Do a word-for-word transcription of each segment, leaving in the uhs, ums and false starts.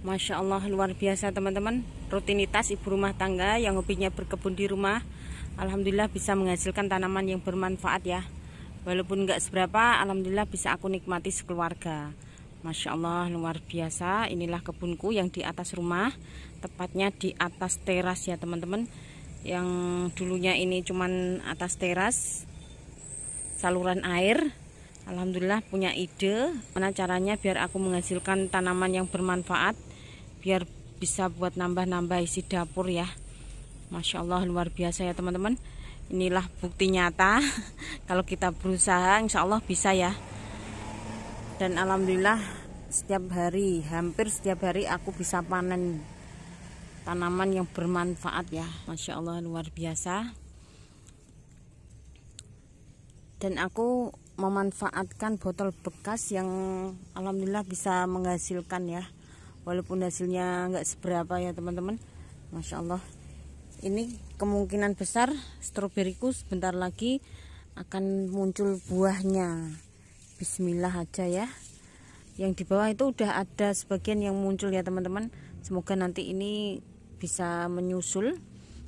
Masya Allah, luar biasa teman-teman. Rutinitas ibu rumah tangga yang hobinya berkebun di rumah, alhamdulillah bisa menghasilkan tanaman yang bermanfaat ya. Walaupun nggak seberapa, alhamdulillah bisa aku nikmati sekeluarga. Masya Allah, luar biasa. Inilah kebunku yang di atas rumah, tepatnya di atas teras ya teman-teman. Yang dulunya ini cuman atas teras saluran air, alhamdulillah punya ide mana caranya biar aku menghasilkan tanaman yang bermanfaat, biar bisa buat nambah-nambah isi dapur ya. Masya Allah, luar biasa ya teman-teman. Inilah bukti nyata kalau kita berusaha insya Allah bisa ya. Dan alhamdulillah setiap hari, hampir setiap hari aku bisa panen tanaman yang bermanfaat ya. Masya Allah, luar biasa. Dan aku memanfaatkan botol bekas yang alhamdulillah bisa menghasilkan ya, walaupun hasilnya nggak seberapa ya teman-teman. Masya Allah, ini kemungkinan besar stroberiku sebentar lagi akan muncul buahnya. Bismillah aja ya. Yang di bawah itu udah ada sebagian yang muncul ya teman-teman. Semoga nanti ini bisa menyusul.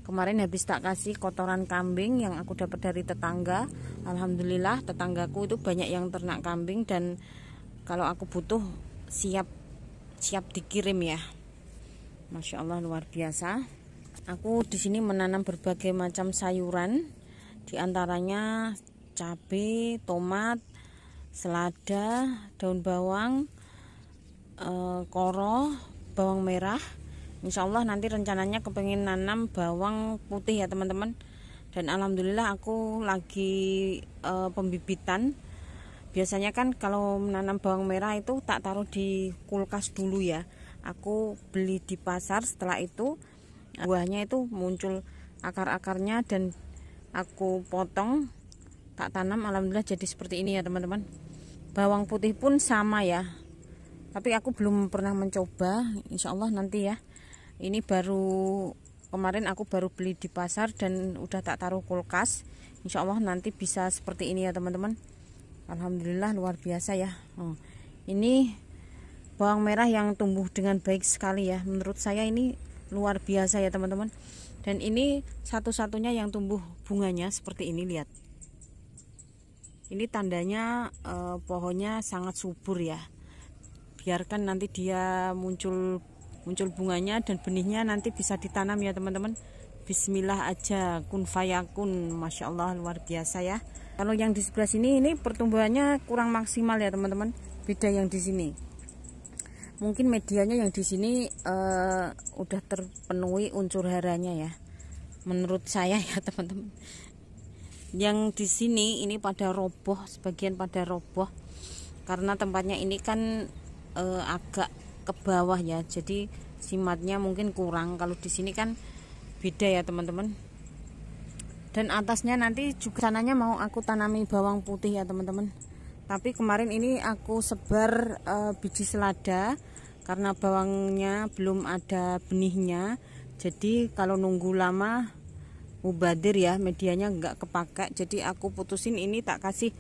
Kemarin habis tak kasih kotoran kambing yang aku dapat dari tetangga. Alhamdulillah tetanggaku itu banyak yang ternak kambing, dan kalau aku butuh siap siap dikirim ya. Masya Allah, luar biasa. Aku di sini menanam berbagai macam sayuran, diantaranya cabai, tomat, selada, daun bawang, e, koro, bawang merah. Insya Allah nanti rencananya kepengen nanam bawang putih ya teman-teman. Dan alhamdulillah aku lagi e, pembibitan. Biasanya kan kalau menanam bawang merah itu tak taruh di kulkas dulu ya, aku beli di pasar. Setelah itu buahnya itu muncul akar-akarnya dan aku potong, tak tanam. Alhamdulillah jadi seperti ini ya teman-teman. Bawang putih pun sama ya, tapi aku belum pernah mencoba. Insya Allah nanti ya. Ini baru kemarin aku baru beli di pasar dan udah tak taruh kulkas. Insya Allah nanti bisa seperti ini ya teman-teman. Alhamdulillah, luar biasa ya. Oh, ini bawang merah yang tumbuh dengan baik sekali ya. Menurut saya ini luar biasa ya teman-teman. Dan ini satu-satunya yang tumbuh bunganya seperti ini, lihat. Ini tandanya eh, pohonnya sangat subur ya. Biarkan nanti dia muncul muncul bunganya dan benihnya nanti bisa ditanam ya teman-teman. Bismillah aja, kun fayakun. Masya Allah, luar biasa ya. Kalau yang di sebelah sini ini pertumbuhannya kurang maksimal ya teman-teman, beda yang di sini. Mungkin medianya yang di sini eh, udah terpenuhi unsur haranya ya, menurut saya ya teman-teman. Yang di sini ini pada roboh, sebagian pada roboh karena tempatnya ini kan eh, agak ke bawah ya, jadi simatnya mungkin kurang. Kalau di sini kan beda ya teman-teman. Dan atasnya nanti juga sananya mau aku tanami bawang putih ya teman-teman. Tapi kemarin ini aku sebar e, biji selada karena bawangnya belum ada benihnya. Jadi kalau nunggu lama mubadir ya, medianya nggak kepakai. Jadi aku putusin ini tak kasih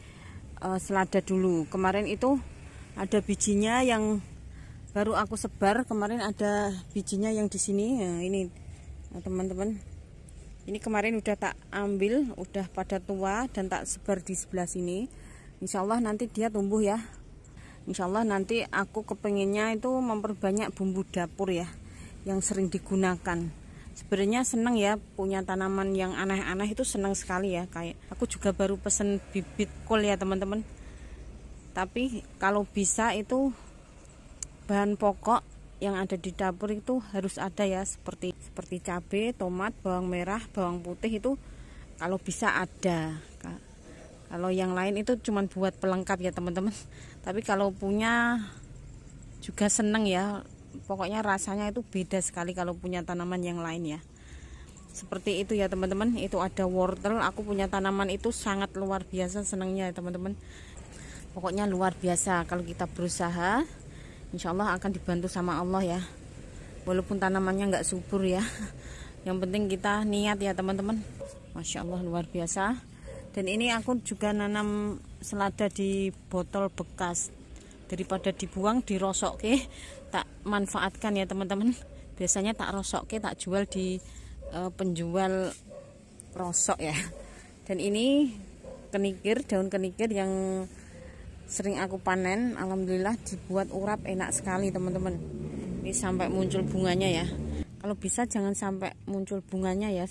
e, selada dulu. Kemarin itu ada bijinya yang baru aku sebar. Kemarin ada bijinya yang di sini ya, ini teman-teman. Ini kemarin udah tak ambil, udah pada tua dan tak sebar di sebelah sini. Insya Allah nanti dia tumbuh ya. Insya Allah nanti aku kepengennya itu memperbanyak bumbu dapur ya, yang sering digunakan. Sebenarnya seneng ya punya tanaman yang aneh-aneh itu, seneng sekali ya. Kayak aku juga baru pesen bibit kol ya teman-teman. Tapi kalau bisa itu bahan pokok yang ada di dapur itu harus ada ya, seperti seperti cabai, tomat, bawang merah, bawang putih itu kalau bisa ada. Kalau yang lain itu cuman buat pelengkap ya teman-teman. Tapi kalau punya juga seneng ya, pokoknya rasanya itu beda sekali kalau punya tanaman yang lain ya. Seperti itu ya teman-teman. Itu ada wortel, aku punya tanaman itu sangat luar biasa senengnya ya teman-teman. Pokoknya luar biasa kalau kita berusaha. Insya Allah akan dibantu sama Allah ya. Walaupun tanamannya nggak subur ya, yang penting kita niat ya teman-teman. Masya Allah, luar biasa. Dan ini aku juga nanam selada di botol bekas. Daripada dibuang, dirosok, oke. tak manfaatkan ya teman-teman. Biasanya tak rosokke, tak jual di uh, penjual rosok ya. Dan ini kenikir, daun kenikir yang sering aku panen, alhamdulillah dibuat urap enak sekali teman-teman. Ini sampai muncul bunganya ya. Kalau bisa jangan sampai muncul bunganya ya,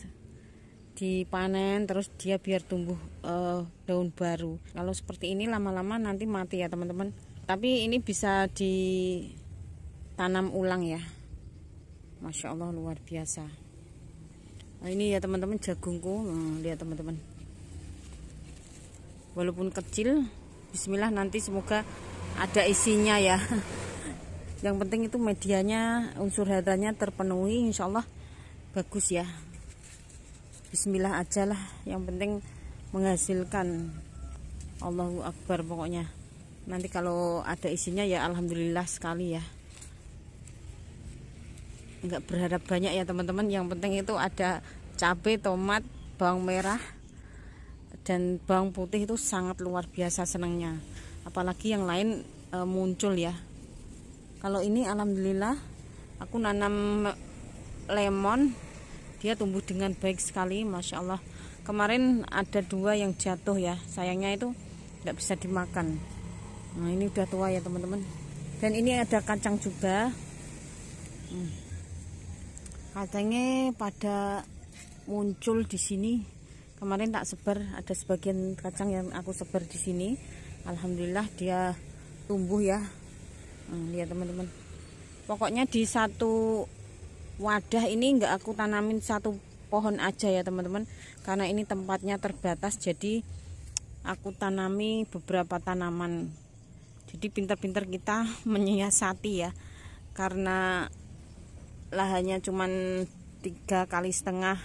dipanen terus dia biar tumbuh uh, daun baru. Kalau seperti ini lama-lama nanti mati ya teman-teman. Tapi ini bisa ditanam ulang ya. Masya Allah luar biasa. Nah, ini ya teman-teman jagungku. Hmm, lihat teman-teman, walaupun kecil, bismillah nanti semoga ada isinya ya. Yang penting itu medianya, unsur hartanya terpenuhi, insya Allah bagus ya. Bismillah aja lah, yang penting menghasilkan. Allahu Akbar pokoknya. Nanti kalau ada isinya ya alhamdulillah sekali ya. Enggak berharap banyak ya teman-teman, yang penting itu ada cabai, tomat, bawang merah dan bawang putih, itu sangat luar biasa senangnya. Apalagi yang lain e, muncul ya. Kalau ini alhamdulillah aku nanam lemon, dia tumbuh dengan baik sekali, masya Allah. Kemarin ada dua yang jatuh ya, sayangnya itu nggak bisa dimakan. Nah ini udah tua ya teman-teman. Dan ini ada kacang juga. Hmm. Kacangnya pada muncul di sini. Kemarin tak sebar, ada sebagian kacang yang aku sebar di sini. Alhamdulillah dia tumbuh ya. Hmm, lihat teman-teman, pokoknya di satu wadah ini enggak aku tanamin satu pohon aja ya teman-teman, karena ini tempatnya terbatas, jadi aku tanami beberapa tanaman. Jadi pintar-pintar kita menyiasati ya, karena lahannya cuman tiga kali setengah,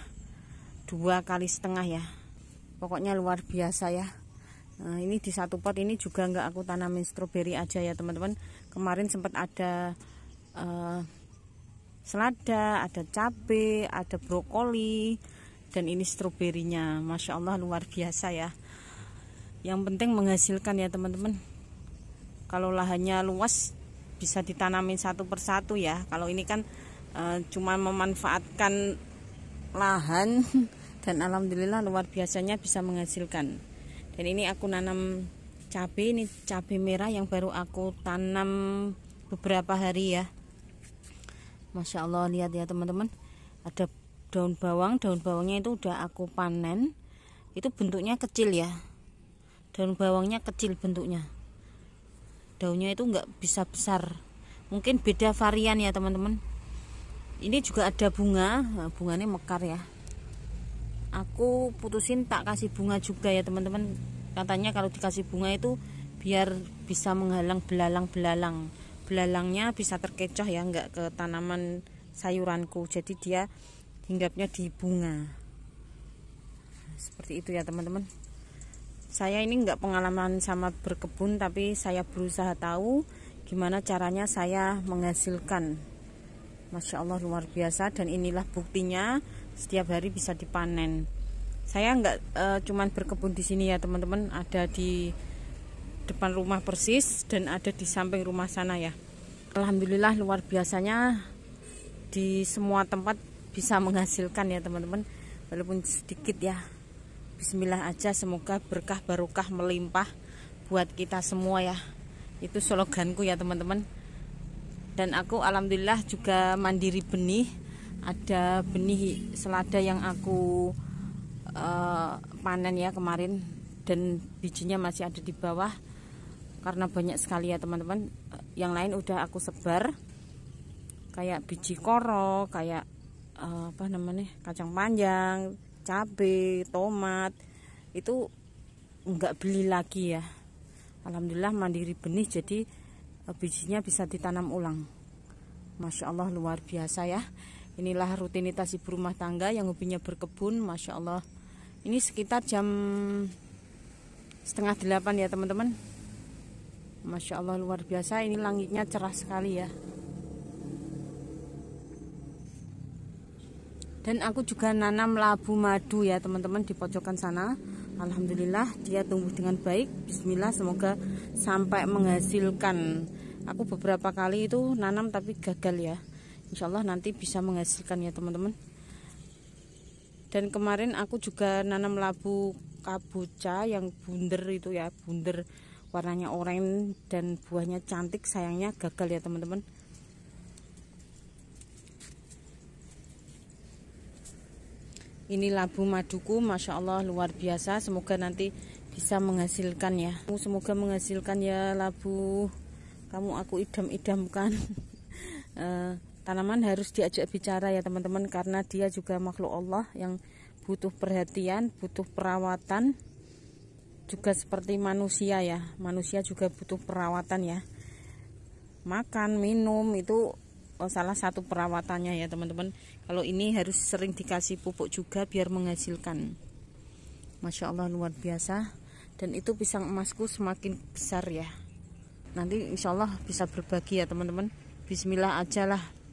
dua kali setengah ya. Pokoknya luar biasa ya. Nah, ini di satu pot ini juga enggak aku tanamin stroberi aja ya teman-teman. Kemarin sempat ada uh, selada, ada cabai, ada brokoli, dan ini stroberinya, masya Allah luar biasa ya. Yang penting menghasilkan ya teman-teman. Kalau lahannya luas bisa ditanamin satu persatu ya. Kalau ini kan uh, cuma memanfaatkan lahan, dan alhamdulillah luar biasanya bisa menghasilkan. Dan ini aku nanam cabai, ini cabai merah yang baru aku tanam beberapa hari ya. Masya Allah, lihat ya teman-teman, ada daun bawang, daun bawangnya itu udah aku panen. Itu bentuknya kecil ya, daun bawangnya kecil bentuknya, daunnya itu nggak bisa besar. Mungkin beda varian ya teman-teman. Ini juga ada bunga, nah, bunganya mekar ya. Aku putusin tak kasih bunga juga ya teman-teman. Katanya kalau dikasih bunga itu biar bisa menghalang belalang-belalang. Belalangnya bisa terkecoh ya, enggak ke tanaman sayuranku, jadi dia hinggapnya di bunga. Seperti itu ya teman-teman. Saya ini enggak pengalaman sama berkebun, tapi saya berusaha tahu gimana caranya saya menghasilkan. Masya Allah luar biasa, dan inilah buktinya, setiap hari bisa dipanen. Saya enggak e, cuman berkebun di sini ya teman-teman, ada di depan rumah persis dan ada di samping rumah sana ya. Alhamdulillah luar biasanya di semua tempat bisa menghasilkan ya teman-teman, walaupun sedikit ya. Bismillah aja, semoga berkah barokah melimpah buat kita semua ya. Itu sloganku ya teman-teman. Dan aku alhamdulillah juga mandiri benih. Ada benih selada yang aku uh, panen ya kemarin, dan bijinya masih ada di bawah karena banyak sekali ya teman-teman. Yang lain udah aku sebar, kayak biji koro, kayak uh, apa namanya, kacang panjang, cabai, tomat, itu enggak beli lagi ya. Alhamdulillah mandiri benih, jadi uh, bijinya bisa ditanam ulang. Masya Allah luar biasa ya. Inilah rutinitas ibu rumah tangga yang hobinya berkebun, masya Allah. Ini sekitar jam setengah delapan ya teman-teman. Masya Allah luar biasa, ini langitnya cerah sekali ya. Dan aku juga nanam labu madu ya teman-teman di pojokan sana. Alhamdulillah dia tumbuh dengan baik. Bismillah semoga sampai menghasilkan. Aku beberapa kali itu nanam tapi gagal ya. Insya Allah nanti bisa menghasilkan ya teman-teman. Dan kemarin aku juga nanam labu kabocha yang bunder itu ya, bunder warnanya oranye dan buahnya cantik, sayangnya gagal ya teman-teman. Ini labu maduku, Masya Allah luar biasa. Semoga nanti bisa menghasilkan ya. Semoga menghasilkan ya labu. Kamu aku idam-idamkan. e, Tanaman harus diajak bicara ya teman-teman, karena dia juga makhluk Allah yang butuh perhatian, butuh perawatan. Juga seperti manusia ya. Manusia juga butuh perawatan ya. Makan, minum itu oh, salah satu perawatannya ya teman-teman. Kalau ini harus sering dikasih pupuk juga biar menghasilkan. Masya Allah luar biasa. Dan itu pisang emasku semakin besar ya. Nanti insya Allah bisa berbagi ya teman-teman. Bismillah ajalah.